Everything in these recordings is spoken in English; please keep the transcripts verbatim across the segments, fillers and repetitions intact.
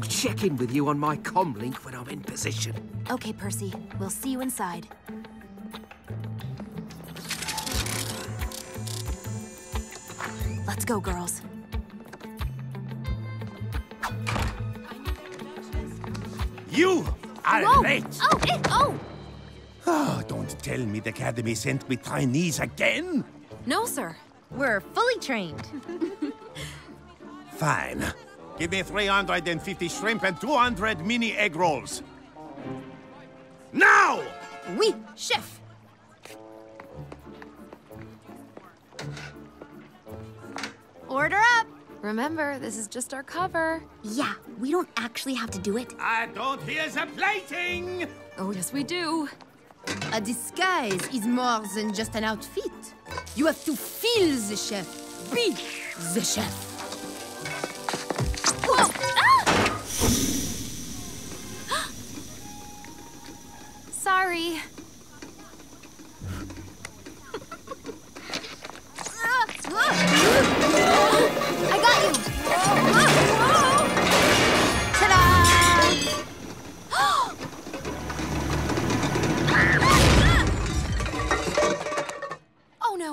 I'll check in with you on my comlink when I'm in position. Okay, Percy. We'll see you inside. Let's go, girls. You are Whoa. late! Oh, eh, oh! Oh, don't tell me the Academy sent me trainees again? No, sir. We're fully trained. Fine. Give me three hundred fifty shrimp and two hundred mini egg rolls. Now! Oui, chef! Order up! Remember, this is just our cover. Yeah, we don't actually have to do it. I don't hear the plating! Oh, yes we do. A disguise is more than just an outfit. You have to feel the chef, be the chef. Whoa! Ah! Sorry. I got you! Ta-da! Oh no!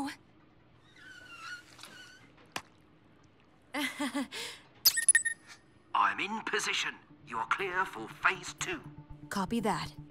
I'm in position. You're clear for phase two. Copy that.